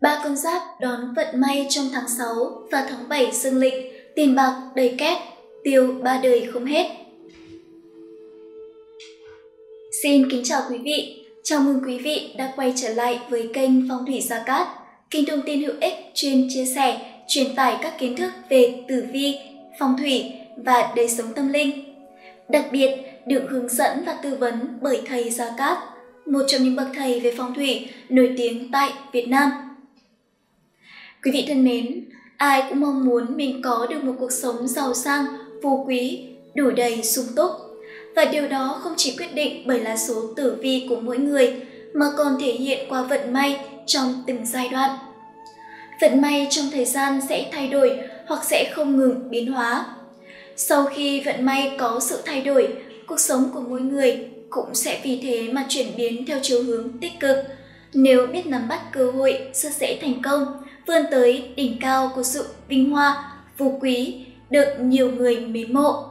Ba con giáp đón vận may trong tháng 6 và tháng 7 dương lịch, tiền bạc đầy két, tiêu ba đời không hết. Xin kính chào quý vị, chào mừng quý vị đã quay trở lại với kênh Phong thủy Gia Cát, kênh thông tin hữu ích chuyên chia sẻ, truyền tải các kiến thức về tử vi, phong thủy và đời sống tâm linh. Đặc biệt, được hướng dẫn và tư vấn bởi thầy Gia Cát, một trong những bậc thầy về phong thủy nổi tiếng tại Việt Nam. Quý vị thân mến, ai cũng mong muốn mình có được một cuộc sống giàu sang, phú quý, đủ đầy sung túc. Và điều đó không chỉ quyết định bởi là số tử vi của mỗi người, mà còn thể hiện qua vận may trong từng giai đoạn. Vận may trong thời gian sẽ thay đổi hoặc sẽ không ngừng biến hóa. Sau khi vận may có sự thay đổi, cuộc sống của mỗi người cũng sẽ vì thế mà chuyển biến theo chiều hướng tích cực. Nếu biết nắm bắt cơ hội, rất dễ thành công, vươn tới đỉnh cao của sự vinh hoa, phú quý, được nhiều người mến mộ.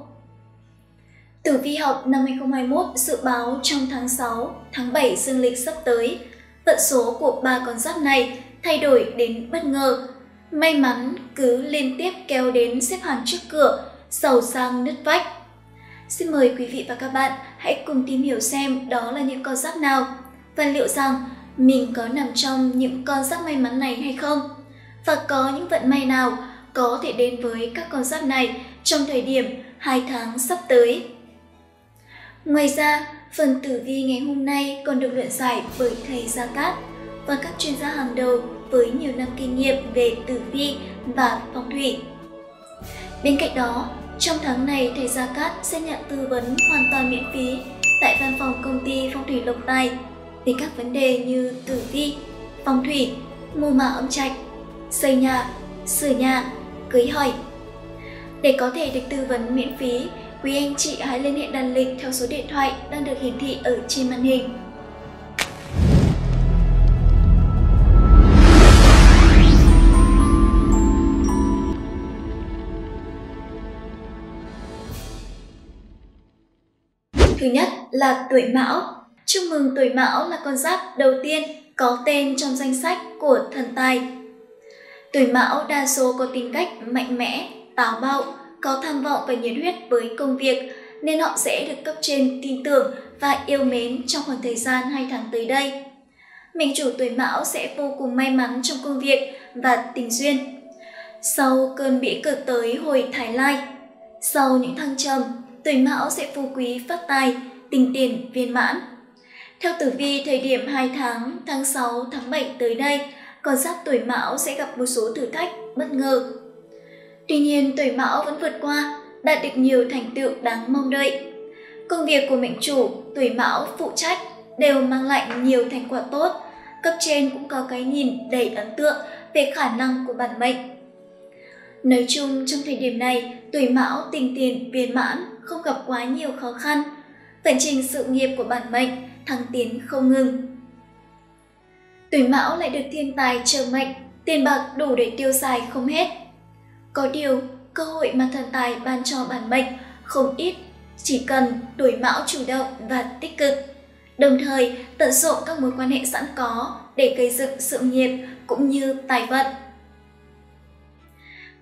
Tử vi học năm 2021 dự báo trong tháng 6, tháng 7 dương lịch sắp tới, vận số của ba con giáp này thay đổi đến bất ngờ. May mắn cứ liên tiếp kéo đến xếp hàng trước cửa, giàu sang nứt vách. Xin mời quý vị và các bạn hãy cùng tìm hiểu xem đó là những con giáp nào và liệu rằng mình có nằm trong những con giáp may mắn này hay không, và có những vận may nào có thể đến với các con giáp này trong thời điểm 2 tháng sắp tới. Ngoài ra, phần tử vi ngày hôm nay còn được luận giải bởi thầy Gia Cát và các chuyên gia hàng đầu với nhiều năm kinh nghiệm về tử vi và phong thủy. Bên cạnh đó, trong tháng này, thầy Gia Cát sẽ nhận tư vấn hoàn toàn miễn phí tại văn phòng công ty phong thủy Lộc Tài về các vấn đề như tử vi, phong thủy, mô mả âm trạch, xây nhà, sửa nhà, cưới hỏi. Để có thể được tư vấn miễn phí, quý anh chị hãy liên hệ đặt lịch theo số điện thoại đang được hiển thị ở trên màn hình. Thứ nhất là tuổi Mão. Chúc mừng, tuổi Mão là con giáp đầu tiên có tên trong danh sách của thần tài. Tuổi Mão đa số có tính cách mạnh mẽ, táo bạo, có tham vọng và nhiệt huyết với công việc, nên họ sẽ được cấp trên tin tưởng và yêu mến trong khoảng thời gian 2 tháng tới đây. Mệnh chủ tuổi Mão sẽ vô cùng may mắn trong công việc và tình duyên. Sau cơn bĩ cực tới hồi Thái Lai, sau những thăng trầm, tuổi Mão sẽ phú quý phát tài, tình tiền viên mãn. Theo tử vi thời điểm 2 tháng, tháng 6, tháng 7 tới đây, con giáp tuổi Mão sẽ gặp một số thử thách bất ngờ. Tuy nhiên, tuổi Mão vẫn vượt qua, đạt được nhiều thành tựu đáng mong đợi. Công việc của mệnh chủ tuổi Mão phụ trách đều mang lại nhiều thành quả tốt, cấp trên cũng có cái nhìn đầy ấn tượng về khả năng của bản mệnh. Nói chung, trong thời điểm này, tuổi Mão tình tiền viên mãn, không gặp quá nhiều khó khăn. Vận trình sự nghiệp của bản mệnh thăng tiến không ngừng. Tuổi Mão lại được thiên tài trợ mệnh, tiền bạc đủ để tiêu xài không hết. Có điều, cơ hội mà thần tài ban cho bản mệnh không ít, chỉ cần tuổi Mão chủ động và tích cực, đồng thời tận dụng các mối quan hệ sẵn có để gây dựng sự nghiệp cũng như tài vận.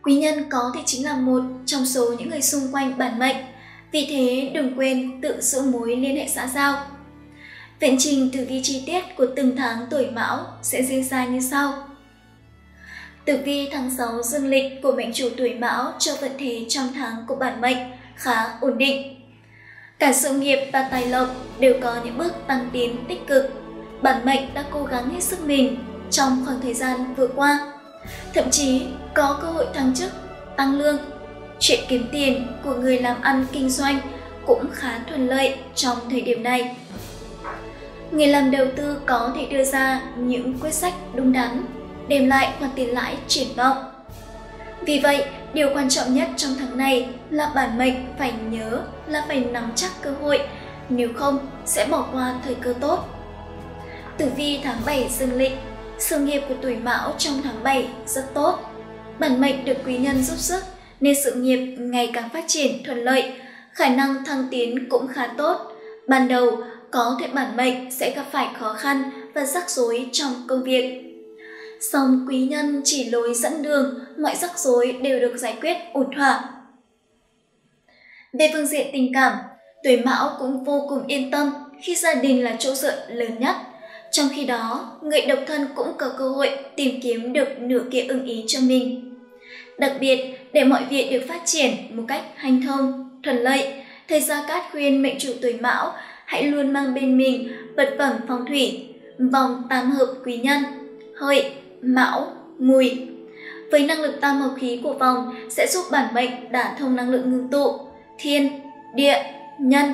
Quý nhân có thể chính là một trong số những người xung quanh bản mệnh, vì thế đừng quên tự giữ mối liên hệ xã giao. Vận trình tử vi chi tiết của từng tháng tuổi Mão sẽ diễn ra như sau. Tử vi tháng 6 dương lịch của mệnh chủ tuổi Mão cho vận thế trong tháng của bản mệnh khá ổn định. Cả sự nghiệp và tài lộc đều có những bước tăng tiến tích cực. Bản mệnh đã cố gắng hết sức mình trong khoảng thời gian vừa qua. Thậm chí có cơ hội thăng chức, tăng lương. Chuyện kiếm tiền của người làm ăn kinh doanh cũng khá thuận lợi trong thời điểm này. Người làm đầu tư có thể đưa ra những quyết sách đúng đắn, đem lại khoản tiền lãi triển vọng. Vì vậy, điều quan trọng nhất trong tháng này là bản mệnh phải nhớ là phải nắm chắc cơ hội, nếu không sẽ bỏ qua thời cơ tốt. Tử vi tháng 7 dương lịch, sự nghiệp của tuổi Mão trong tháng 7 rất tốt. Bản mệnh được quý nhân giúp sức nên sự nghiệp ngày càng phát triển thuận lợi, khả năng thăng tiến cũng khá tốt. Ban đầu, có thể bản mệnh sẽ gặp phải khó khăn và rắc rối trong công việc. song quý nhân chỉ lối dẫn đường, mọi rắc rối đều được giải quyết ổn thỏa. Về phương diện tình cảm, tuổi Mão cũng vô cùng yên tâm khi gia đình là chỗ dựa lớn nhất. Trong khi đó, người độc thân cũng có cơ hội tìm kiếm được nửa kia ưng ý cho mình. Đặc biệt, để mọi việc được phát triển một cách hanh thông, thuận lợi, Thầy Gia Cát khuyên mệnh chủ tuổi Mão hãy luôn mang bên mình vật phẩm phong thủy, vòng tam hợp quý nhân, Hợi, Mão, Mùi. Với năng lực tam hợp khí của vòng sẽ giúp bản mệnh đả thông năng lượng ngưng tụ, thiên, địa, nhân,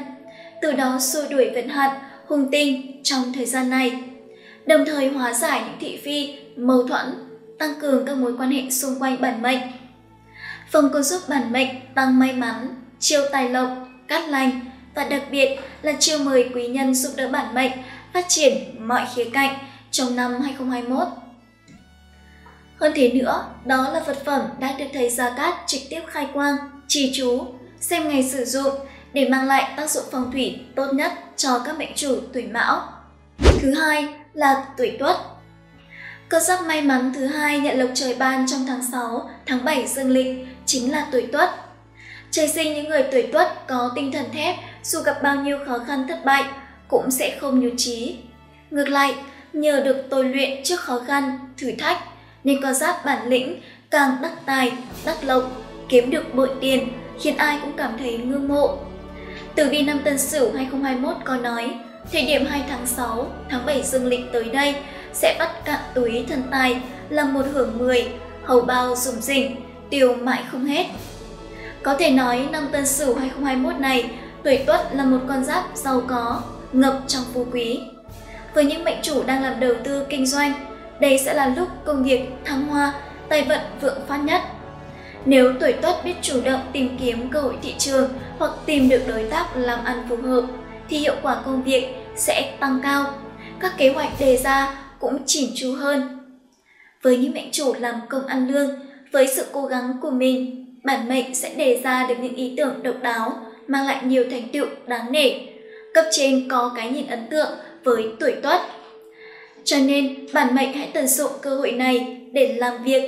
từ đó xua đuổi vận hạn, hung tinh trong thời gian này, đồng thời hóa giải những thị phi, mâu thuẫn, tăng cường các mối quan hệ xung quanh bản mệnh. Phòng còn giúp bản mệnh tăng may mắn, chiêu tài lộc, cát lành và đặc biệt là chiêu mời quý nhân giúp đỡ bản mệnh phát triển mọi khía cạnh trong năm 2021. Hơn thế nữa, đó là vật phẩm đã được Thầy Gia Cát trực tiếp khai quang, trì chú, xem ngày sử dụng để mang lại tác dụng phong thủy tốt nhất cho các mệnh chủ tuổi Mão. Thứ hai là tuổi Tuất. Con giáp may mắn thứ hai nhận lộc trời ban trong tháng 6, tháng 7 dương lịch chính là tuổi Tuất. Trời sinh những người tuổi Tuất có tinh thần thép, dù gặp bao nhiêu khó khăn thất bại cũng sẽ không nhụt chí. Ngược lại, nhờ được tôi luyện trước khó khăn, thử thách nên con giáp bản lĩnh càng đắc tài, đắc lộc, kiếm được bội tiền, khiến ai cũng cảm thấy ngưỡng mộ. Tử vi năm Tân Sửu 2021 có nói, thời điểm 2 tháng 6, tháng 7 dương lịch tới đây sẽ bắt cạn túi thần tài, làm một hưởng 10, hầu bao rủng rỉnh, tiêu mãi không hết. Có thể nói năm Tân Sửu 2021 này, tuổi Tuất là một con giáp giàu có, ngập trong phú quý. Với những mệnh chủ đang làm đầu tư kinh doanh, đây sẽ là lúc công việc thăng hoa, tài vận vượng phát nhất. Nếu tuổi Tuất biết chủ động tìm kiếm cơ hội thị trường hoặc tìm được đối tác làm ăn phù hợp, thì hiệu quả công việc sẽ tăng cao, các kế hoạch đề ra cũng chỉn chu hơn. Với những mệnh chủ làm công ăn lương, với sự cố gắng của mình, bản mệnh sẽ đề ra được những ý tưởng độc đáo, mang lại nhiều thành tựu đáng nể. Cấp trên có cái nhìn ấn tượng với tuổi Tuất. Cho nên, bản mệnh hãy tận dụng cơ hội này để làm việc,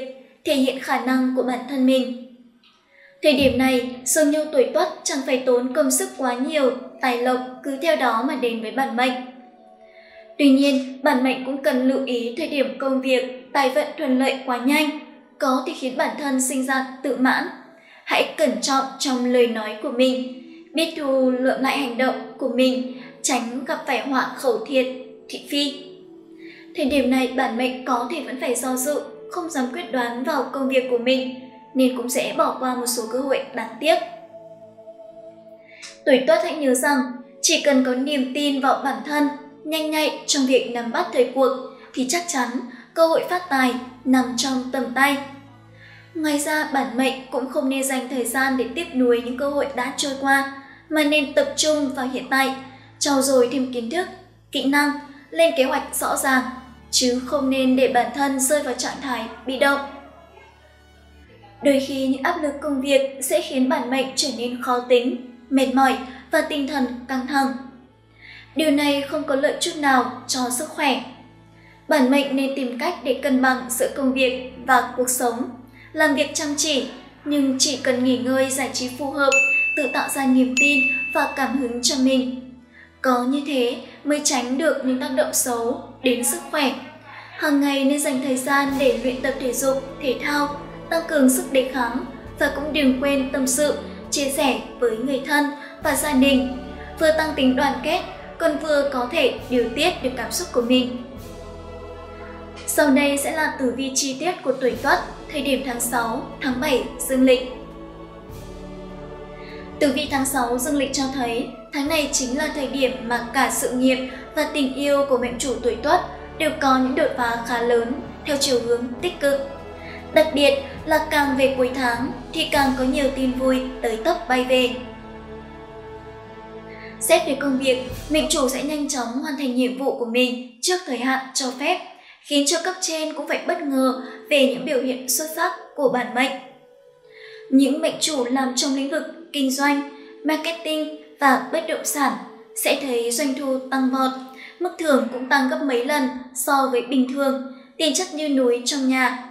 thể hiện khả năng của bản thân mình. Thời điểm này, dường như tuổi Tuất chẳng phải tốn công sức quá nhiều, tài lộc cứ theo đó mà đến với bản mệnh. Tuy nhiên, bản mệnh cũng cần lưu ý thời điểm công việc, tài vận thuận lợi quá nhanh, có thể khiến bản thân sinh ra tự mãn. Hãy cẩn trọng trong lời nói của mình, biết thu lượm lại hành động của mình, tránh gặp phải họa khẩu thiệt, thị phi. Thời điểm này, bản mệnh có thể vẫn phải do dự, không dám quyết đoán vào công việc của mình nên cũng sẽ bỏ qua một số cơ hội đáng tiếc. Tuổi Tuất hãy nhớ rằng chỉ cần có niềm tin vào bản thân, nhanh nhạy trong việc nắm bắt thời cuộc thì chắc chắn cơ hội phát tài nằm trong tầm tay. Ngoài ra, bản mệnh cũng không nên dành thời gian để tiếp nối những cơ hội đã trôi qua mà nên tập trung vào hiện tại, trau dồi thêm kiến thức, kỹ năng, lên kế hoạch rõ ràng, chứ không nên để bản thân rơi vào trạng thái bị động. Đôi khi những áp lực công việc sẽ khiến bản mệnh trở nên khó tính, mệt mỏi và tinh thần căng thẳng. Điều này không có lợi chút nào cho sức khỏe. Bản mệnh nên tìm cách để cân bằng giữa công việc và cuộc sống, làm việc chăm chỉ, nhưng chỉ cần nghỉ ngơi giải trí phù hợp, tự tạo ra niềm tin và cảm hứng cho mình. Có như thế mới tránh được những tác động xấu đến sức khỏe. Hàng ngày nên dành thời gian để luyện tập thể dục, thể thao, tăng cường sức đề kháng và cũng đừng quên tâm sự, chia sẻ với người thân và gia đình. Vừa tăng tính đoàn kết, còn vừa có thể điều tiết được cảm xúc của mình. Sau đây sẽ là tử vi chi tiết của tuổi Tuất, thời điểm tháng 6, tháng 7 dương lịch. Tử vi tháng 6 dương lịch cho thấy, tháng này chính là thời điểm mà cả sự nghiệp và tình yêu của mệnh chủ tuổi Tuất đều có những đột phá khá lớn theo chiều hướng tích cực. Đặc biệt là càng về cuối tháng thì càng có nhiều tin vui tới tấp bay về. Xét về công việc, mệnh chủ sẽ nhanh chóng hoàn thành nhiệm vụ của mình trước thời hạn cho phép, khiến cho cấp trên cũng phải bất ngờ về những biểu hiện xuất sắc của bản mệnh. Những mệnh chủ làm trong lĩnh vực kinh doanh, marketing và bất động sản sẽ thấy doanh thu tăng vọt, mức thưởng cũng tăng gấp mấy lần so với bình thường tiền chất như núi trong nhà.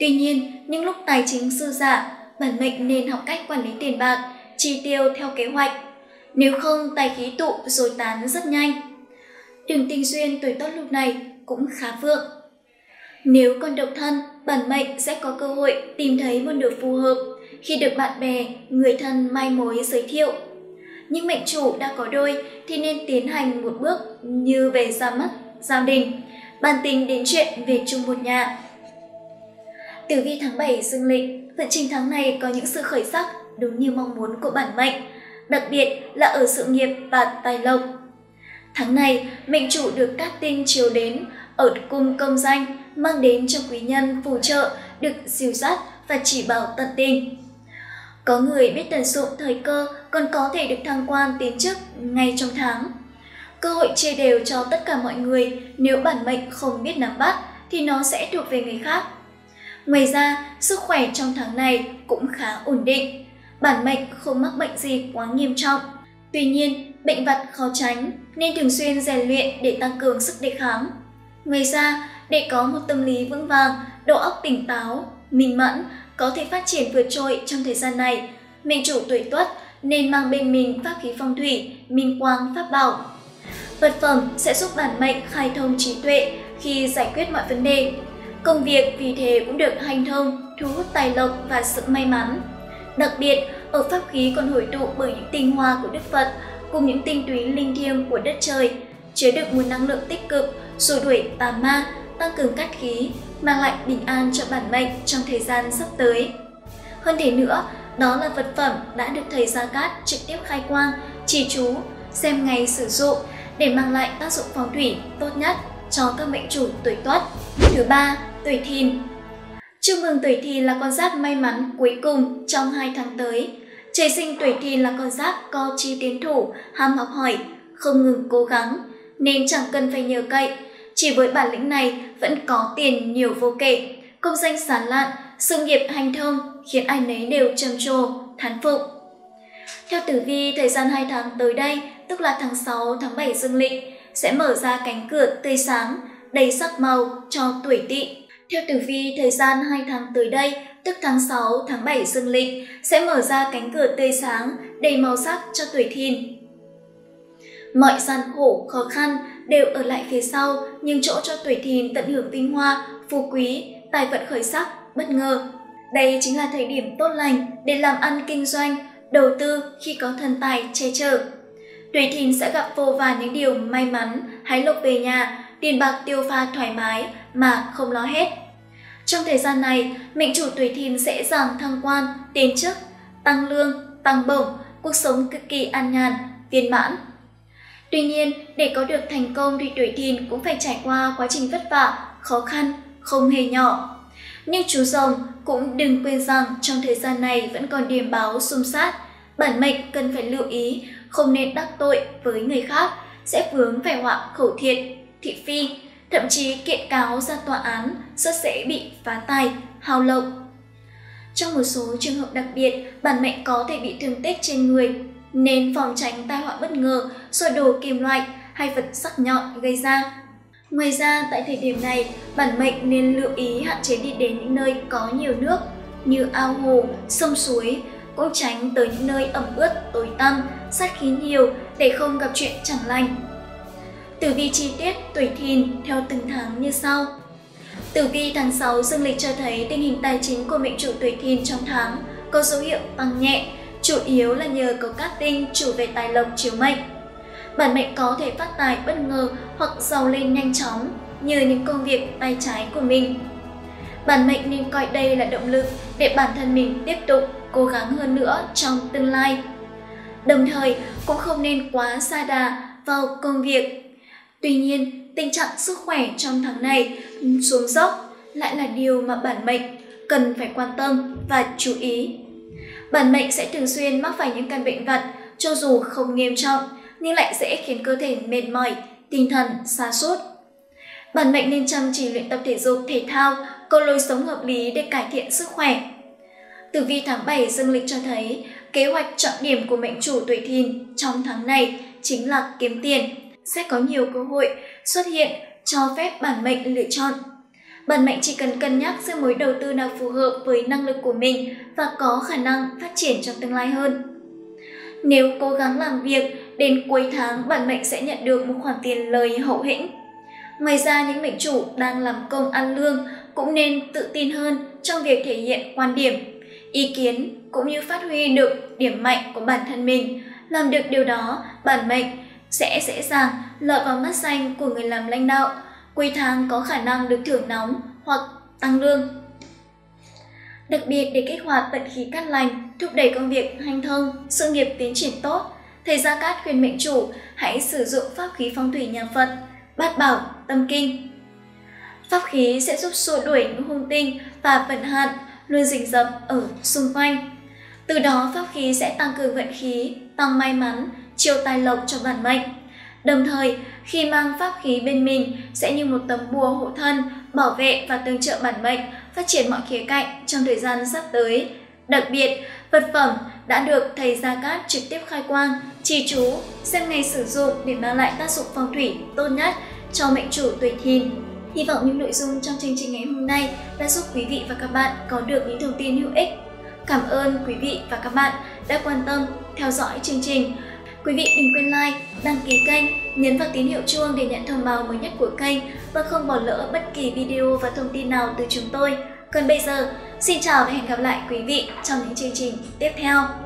Tuy nhiên, những lúc tài chính dư dả, bản mệnh nên học cách quản lý tiền bạc, chi tiêu theo kế hoạch. Nếu không, tài khí tụ rồi tán rất nhanh. Đường tình duyên tuổi Tốt lúc này cũng khá vượng. Nếu còn độc thân, bản mệnh sẽ có cơ hội tìm thấy một nửa phù hợp khi được bạn bè, người thân mai mối giới thiệu. Những mệnh chủ đã có đôi thì nên tiến hành một bước như về ra mắt, giao đình, bàn tính đến chuyện về chung một nhà. Tử vi tháng 7 dương lịch, vận trình tháng này có những sự khởi sắc đúng như mong muốn của bản mệnh, đặc biệt là ở sự nghiệp và tài lộc. Tháng này, mệnh chủ được các tinh chiếu đến ở cung công danh, mang đến cho quý nhân phù trợ, được dìu dắt và chỉ bảo tận tình. Có người biết tận dụng thời cơ còn có thể được thăng quan tiến chức ngay trong tháng. Cơ hội chia đều cho tất cả mọi người, nếu bản mệnh không biết nắm bắt thì nó sẽ thuộc về người khác. Ngoài ra, sức khỏe trong tháng này cũng khá ổn định. Bản mệnh không mắc bệnh gì quá nghiêm trọng. Tuy nhiên, bệnh vặt khó tránh nên thường xuyên rèn luyện để tăng cường sức đề kháng. Ngoài ra, để có một tâm lý vững vàng, đầu óc tỉnh táo, minh mẫn, có thể phát triển vượt trội trong thời gian này, mệnh chủ tuổi Tuất nên mang bên mình pháp khí phong thủy, minh quang pháp bảo. Vật phẩm sẽ giúp bản mệnh khai thông trí tuệ khi giải quyết mọi vấn đề. Công việc vì thế cũng được hanh thông, thu hút tài lộc và sự may mắn. Đặc biệt, ở pháp khí còn hội tụ bởi những tinh hoa của Đức Phật cùng những tinh túy linh thiêng của đất trời, chứa đựng nguồn năng lượng tích cực, xua đuổi tà ma, tăng cường cát khí, mang lại bình an cho bản mệnh trong thời gian sắp tới. Hơn thế nữa, đó là vật phẩm đã được thầy Gia Cát trực tiếp khai quang, chỉ chú, xem ngày sử dụng để mang lại tác dụng phong thủy tốt nhất cho các mệnh chủ tuổi Tuất. Thứ ba, tuổi Thìn. Chúc mừng tuổi Thìn là con giáp may mắn cuối cùng trong 2 tháng tới. Trời sinh tuổi Thìn là con giáp có chí tiến thủ, ham học hỏi, không ngừng cố gắng, nên chẳng cần phải nhờ cậy. Chỉ với bản lĩnh này vẫn có tiền nhiều vô kể, công danh sản lạn, sự nghiệp hanh thông khiến ai nấy đều trầm trồ, thán phục. Theo tử vi, thời gian 2 tháng tới đây, tức là tháng 6, tháng 7 dương lịch, sẽ mở ra cánh cửa tươi sáng, đầy sắc màu cho tuổi Tỵ. Theo tử vi, thời gian 2 tháng tới đây, tức tháng 6, tháng 7 dương lịch, sẽ mở ra cánh cửa tươi sáng, đầy màu sắc cho tuổi Thìn. Mọi gian khổ, khó khăn đều ở lại phía sau, nhưng chỗ cho tuổi Thìn tận hưởng vinh hoa, phú quý, tài vận khởi sắc, bất ngờ. Đây chính là thời điểm tốt lành để làm ăn kinh doanh, đầu tư khi có thần tài che chở. Tuổi Thìn sẽ gặp vô vàn những điều may mắn, hái lộc về nhà, tiền bạc tiêu pha thoải mái mà không lo hết. Trong thời gian này, mệnh chủ tuổi Thìn dễ dàng thăng quan, tiến chức, tăng lương, tăng bổng, cuộc sống cực kỳ an nhàn, viên mãn. Tuy nhiên, để có được thành công thì tuổi Thìn cũng phải trải qua quá trình vất vả, khó khăn, không hề nhỏ. Nhưng chú rồng cũng đừng quên rằng trong thời gian này vẫn còn điểm báo xung sát, bản mệnh cần phải lưu ý, không nên đắc tội với người khác, sẽ vướng phải họa khẩu thiệt, thị phi, thậm chí kiện cáo ra tòa án, rất dễ bị phá tài, hao lộc. Trong một số trường hợp đặc biệt, bản mệnh có thể bị thương tích trên người, nên phòng tránh tai họa bất ngờ do đồ kim loại hay vật sắc nhọn gây ra. Ngoài ra, tại thời điểm này, bản mệnh nên lưu ý hạn chế đi đến những nơi có nhiều nước như ao hồ, sông suối, cũng tránh tới những nơi ẩm ướt, tối tăm, sát khí nhiều để không gặp chuyện chẳng lành. Tử vi chi tiết tuổi Thìn theo từng tháng như sau. Tử vi tháng 6 dương lịch cho thấy tình hình tài chính của mệnh chủ tuổi Thìn trong tháng có dấu hiệu tăng nhẹ, chủ yếu là nhờ có các tinh chủ về tài lộc chiếu mệnh. Bản mệnh có thể phát tài bất ngờ hoặc giàu lên nhanh chóng nhờ những công việc tay trái của mình. Bản mệnh nên coi đây là động lực để bản thân mình tiếp tục cố gắng hơn nữa trong tương lai. Đồng thời cũng không nên quá sa đà vào công việc. Tuy nhiên, tình trạng sức khỏe trong tháng này xuống dốc lại là điều mà bản mệnh cần phải quan tâm và chú ý. Bản mệnh sẽ thường xuyên mắc phải những căn bệnh vặt, cho dù không nghiêm trọng nhưng lại dễ khiến cơ thể mệt mỏi, tinh thần sa sút. Bản mệnh nên chăm chỉ luyện tập thể dục, thể thao, có lối sống hợp lý để cải thiện sức khỏe. Tử vi tháng 7 dương lịch cho thấy kế hoạch trọng điểm của mệnh chủ tuổi Thìn trong tháng này chính là kiếm tiền, sẽ có nhiều cơ hội xuất hiện cho phép bản mệnh lựa chọn. Bạn mệnh chỉ cần cân nhắc giữa mối đầu tư nào phù hợp với năng lực của mình và có khả năng phát triển trong tương lai hơn. Nếu cố gắng làm việc, đến cuối tháng bạn mệnh sẽ nhận được một khoản tiền lời hậu hĩnh. Ngoài ra, những mệnh chủ đang làm công ăn lương cũng nên tự tin hơn trong việc thể hiện quan điểm, ý kiến cũng như phát huy được điểm mạnh của bản thân mình. Làm được điều đó, bản mệnh sẽ dễ dàng lọt vào mắt xanh của người làm lãnh đạo. Cuối tháng có khả năng được thưởng nóng hoặc tăng lương. Đặc biệt để kích hoạt vận khí cát lành, thúc đẩy công việc hanh thông, sự nghiệp tiến triển tốt, Thầy Gia Cát khuyên mệnh chủ hãy sử dụng pháp khí phong thủy nhà Phật, bát bảo, tâm kinh. Pháp khí sẽ giúp xua đuổi những hung tinh và vận hạn luôn rình rập ở xung quanh. Từ đó pháp khí sẽ tăng cường vận khí, tăng may mắn, chiêu tài lộc cho bản mệnh. Đồng thời, khi mang pháp khí bên mình sẽ như một tấm bùa hộ thân, bảo vệ và tương trợ bản mệnh phát triển mọi khía cạnh trong thời gian sắp tới. Đặc biệt, vật phẩm đã được Thầy Gia Cát trực tiếp khai quang, trì chú, xem ngày sử dụng để mang lại tác dụng phong thủy tốt nhất cho mệnh chủ tuổi Thìn. Hy vọng những nội dung trong chương trình ngày hôm nay đã giúp quý vị và các bạn có được những thông tin hữu ích. Cảm ơn quý vị và các bạn đã quan tâm theo dõi chương trình. Quý vị đừng quên like, đăng ký kênh, nhấn vào tín hiệu chuông để nhận thông báo mới nhất của kênh và không bỏ lỡ bất kỳ video và thông tin nào từ chúng tôi. Còn bây giờ, xin chào và hẹn gặp lại quý vị trong những chương trình tiếp theo.